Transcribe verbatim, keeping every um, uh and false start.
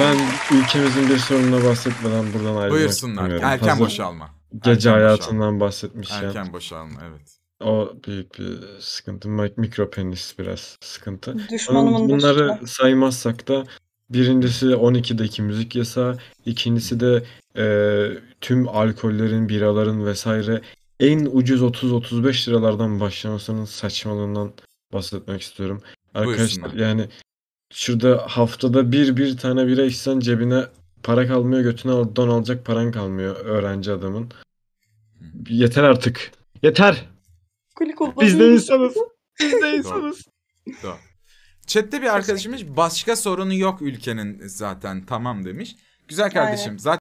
Ben ülkemizin bir sorununa bahsetmeden buradan ayrılmak Buyursunlar. Bilmiyorum. Erken Fazla boşalma. Gece erken hayatından boşalma. bahsetmiş erken yani. Erken boşalma, evet. O büyük bir sıkıntı. Mikro penis biraz sıkıntı. Düşmanımın Bunları dışında. saymazsak da birincisi on ikideki müzik yasağı, ikincisi de e, tüm alkollerin, biraların vesaire en ucuz otuz otuz beş liralardan başlamasının saçmalığından bahsetmek istiyorum. Arkadaşlar Buyursunlar. yani şurada haftada bir bir tane bira içsen cebine para kalmıyor, götüne don alacak paran kalmıyor öğrenci adamın. Yeter artık. Yeter. Biz de insanız. Biz de insanız. Doğru. Chat'te bir arkadaşımız başka sorunu yok ülkenin zaten, tamam demiş. Güzel kardeşim. Aynen. Zaten